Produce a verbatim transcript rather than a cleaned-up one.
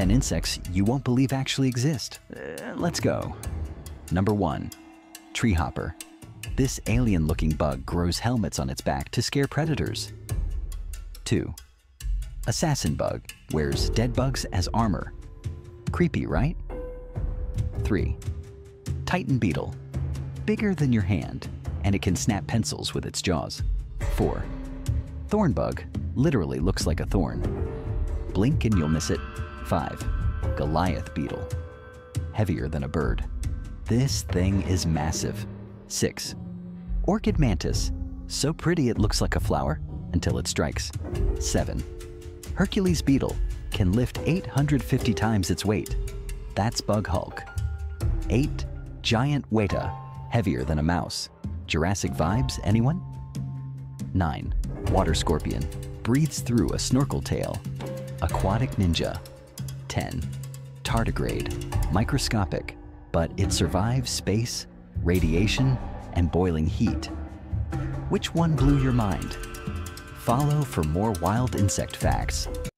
ten insects you won't believe actually exist. Uh, let's go. Number one, treehopper. This alien-looking bug grows helmets on its back to scare predators. two. Assassin bug wears dead bugs as armor. Creepy, right? three. Titan beetle. Bigger than your hand, and it can snap pencils with its jaws. four. Thorn bug literally looks like a thorn. Blink and you'll miss it. five. Goliath beetle. Heavier than a bird. This thing is massive. six. Orchid mantis. So pretty it looks like a flower until it strikes. seven. Hercules beetle can lift eight hundred fifty times its weight. That's Bug Hulk. eight. Giant weta. Heavier than a mouse. Jurassic vibes, anyone? nine. Water scorpion. Breathes through a snorkel tail. Aquatic ninja. ten. Tardigrade. Microscopic, but it survives space, radiation, and boiling heat. Which one blew your mind? Follow for more wild insect facts.